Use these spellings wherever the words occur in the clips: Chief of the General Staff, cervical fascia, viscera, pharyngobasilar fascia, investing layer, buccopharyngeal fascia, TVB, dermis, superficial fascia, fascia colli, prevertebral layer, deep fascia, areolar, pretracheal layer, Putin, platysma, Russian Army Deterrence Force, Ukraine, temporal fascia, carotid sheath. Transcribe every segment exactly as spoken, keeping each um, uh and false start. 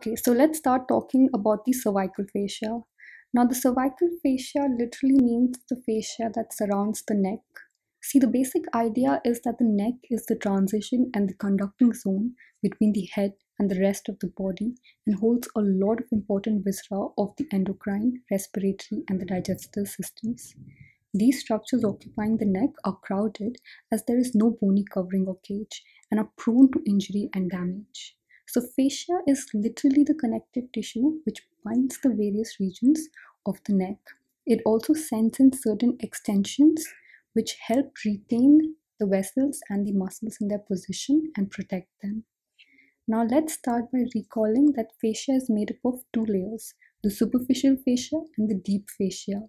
Okay, so let's start talking about the cervical fascia. Now, the cervical fascia literally means the fascia that surrounds the neck. See, the basic idea is that the neck is the transition and the conducting zone between the head and the rest of the body and holds a lot of important viscera of the endocrine, respiratory, and the digestive systems. These structures occupying the neck are crowded as there is no bony covering or cage and are prone to injury and damage. So fascia is literally the connective tissue which binds the various regions of the neck. It also sends in certain extensions which help retain the vessels and the muscles in their position and protect them. Now let's start by recalling that fascia is made up of two layers, the superficial fascia and the deep fascia.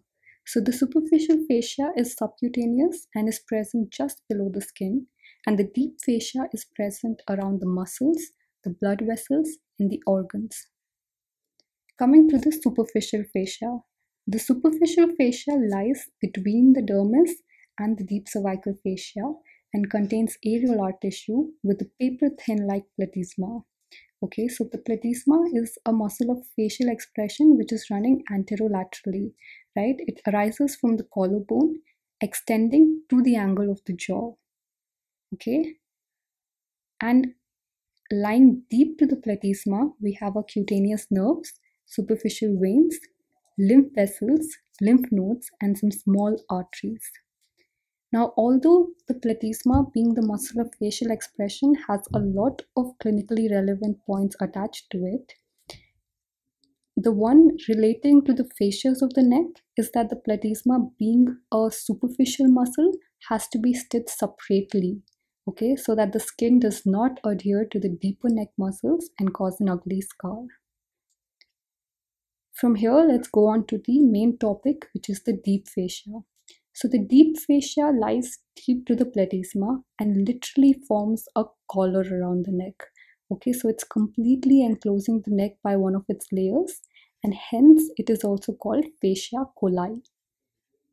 So the superficial fascia is subcutaneous and is present just below the skin, and the deep fascia is present around the muscles, the blood vessels, and the organs. Coming to the superficial fascia, the superficial fascia lies between the dermis and the deep cervical fascia and contains areolar tissue with a paper thin like platysma. Okay, so the platysma is a muscle of facial expression which is running anterolaterally, right? It arises from the collarbone extending to the angle of the jaw, okay? And lying deep to the platysma, we have our cutaneous nerves, superficial veins, lymph vessels, lymph nodes, and some small arteries. Now, although the platysma, being the muscle of facial expression, has a lot of clinically relevant points attached to it, the one relating to the fascias of the neck is that the platysma, being a superficial muscle, has to be stitched separately. Okay, so that the skin does not adhere to the deeper neck muscles and cause an ugly scar. From here, let's go on to the main topic, which is the deep fascia. So the deep fascia lies deep to the platysma and literally forms a collar around the neck. Okay, so it's completely enclosing the neck by one of its layers, and hence it is also called fascia colli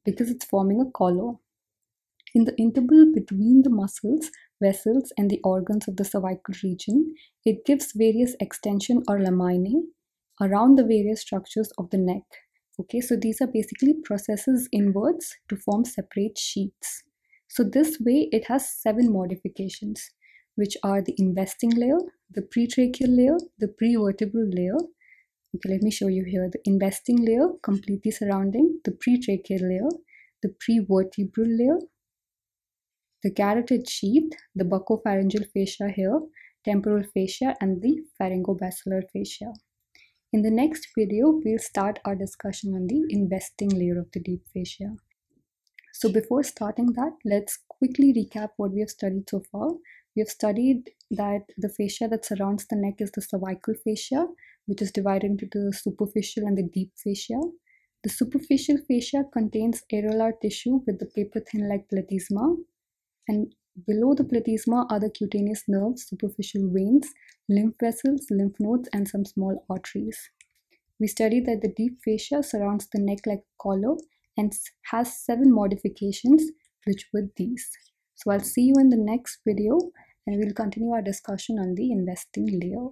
because it's forming a collar. In the interval between the muscles, vessels, and the organs of the cervical region, it gives various extension or laminae around the various structures of the neck. Okay, so these are basically processes inwards to form separate sheaths. So this way it has seven modifications, which are the investing layer, the pretracheal layer, the prevertebral layer. Okay, let me show you here. The investing layer completely surrounding the pretracheal layer, the prevertebral layer, the carotid sheath, the buccopharyngeal fascia here, temporal fascia, and the pharyngobasilar fascia. In the next video, we'll start our discussion on the investing layer of the deep fascia. So before starting that, let's quickly recap what we have studied so far. We have studied that the fascia that surrounds the neck is the cervical fascia, which is divided into the superficial and the deep fascia. The superficial fascia contains areolar tissue with the paper thin like platysma. And below the platysma are the cutaneous nerves, superficial veins, lymph vessels, lymph nodes, and some small arteries. We studied that the deep fascia surrounds the neck like a collar and has seven modifications, which were these. So I'll see you in the next video, and we'll continue our discussion on the investing layer.